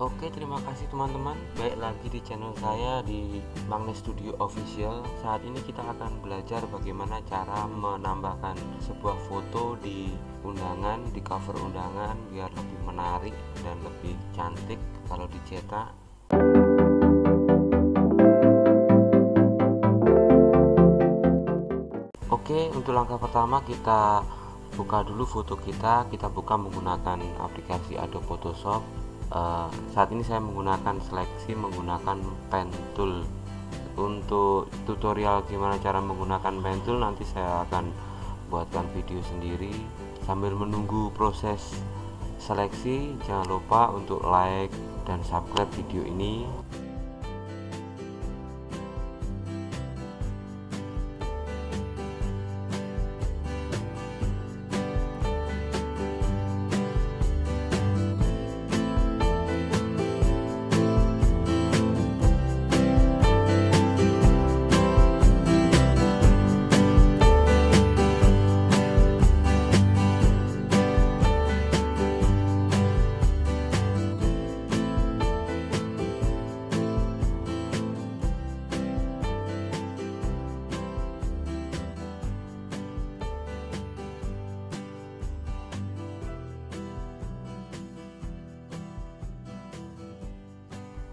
Oke, terima kasih teman-teman, baik lagi di channel saya di Magnet Studio Official. Saat ini kita akan belajar bagaimana cara menambahkan sebuah foto di undangan, di cover undangan biar lebih menarik dan lebih cantik kalau dicetak. Oke, untuk langkah pertama kita buka dulu foto kita. Kita buka menggunakan aplikasi Adobe Photoshop. Saat ini saya menggunakan seleksi menggunakan pen tool. Untuk tutorial gimana cara menggunakan pen tool nanti saya akan buatkan video sendiri. Sambil menunggu proses seleksi, jangan lupa untuk like dan subscribe video ini.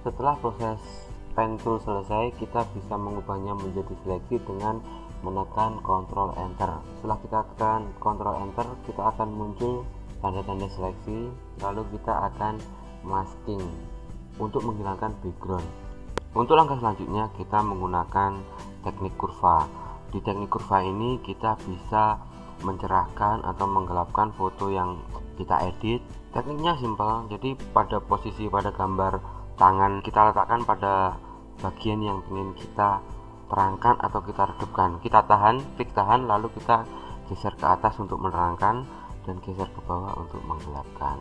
Setelah proses pen tool selesai, kita bisa mengubahnya menjadi seleksi dengan menekan Ctrl Enter. Setelah kita tekan Ctrl Enter, kita akan muncul tanda-tanda seleksi, lalu kita akan masking untuk menghilangkan background. Untuk langkah selanjutnya, kita menggunakan teknik kurva. Di teknik kurva ini kita bisa mencerahkan atau menggelapkan foto yang kita edit. Tekniknya simpel, jadi pada gambar tangan kita letakkan pada bagian yang ingin kita terangkan atau kita redupkan. Kita tahan, klik tahan, lalu kita geser ke atas untuk menerangkan dan geser ke bawah untuk menggelapkan.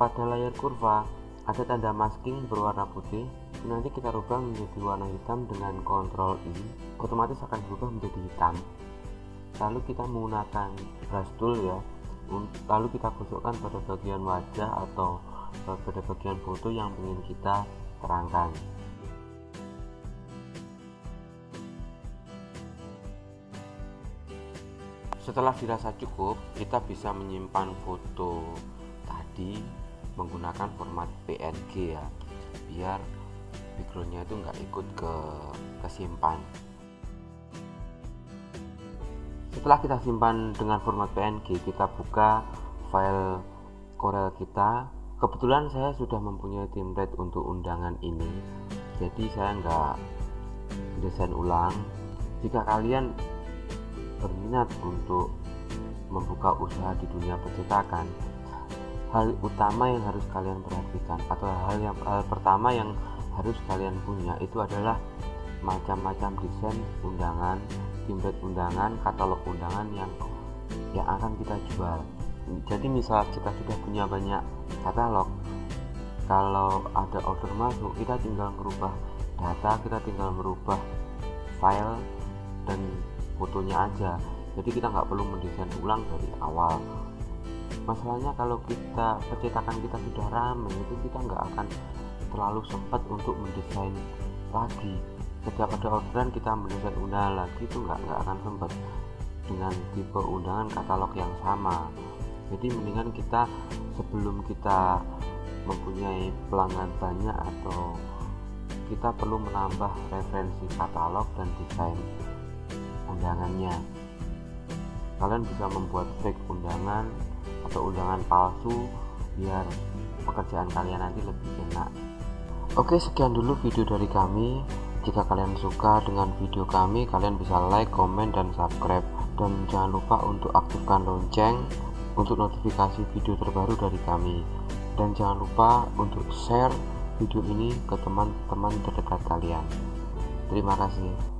Pada layar kurva ada tanda masking berwarna putih. Nanti kita rubah menjadi warna hitam dengan Ctrl I, otomatis akan berubah menjadi hitam. Lalu kita menggunakan brush tool ya, lalu kita gosokkan pada bagian wajah atau pada bagian foto yang ingin kita terangkan. Setelah dirasa cukup, kita bisa menyimpan foto tadi menggunakan format PNG ya, biar backgroundnya itu nggak ikut kesimpan. Setelah kita simpan dengan format PNG, kita buka file Corel kita. Kebetulan saya sudah mempunyai template untuk undangan ini, jadi saya nggak desain ulang. Jika kalian berminat untuk membuka usaha di dunia percetakan, hal utama yang harus kalian perhatikan atau hal pertama yang harus kalian punya itu adalah macam-macam desain undangan, template undangan, katalog undangan yang akan kita jual. Jadi misal kita sudah punya banyak katalog, kalau ada order masuk, kita tinggal merubah data, kita tinggal merubah file dan fotonya aja. Jadi kita nggak perlu mendesain ulang dari awal. Masalahnya kalau kita percetakan kita sudah ramai, itu kita nggak akan terlalu sempat untuk mendesain lagi. Setiap ada orderan kita mendesain undangan lagi, itu nggak akan sempat dengan tipe undangan katalog yang sama. Jadi mendingan kita sebelum kita mempunyai pelanggan banyak atau kita perlu menambah referensi katalog dan desain undangannya. Kalian bisa membuat fake undangan atau undangan palsu biar pekerjaan kalian nanti lebih enak. Oke, sekian dulu video dari kami. Jika kalian suka dengan video kami, kalian bisa like, komen, dan subscribe. Dan jangan lupa untuk aktifkan lonceng untuk notifikasi video terbaru dari kami. Dan jangan lupa untuk share video ini ke teman-teman terdekat kalian. Terima kasih.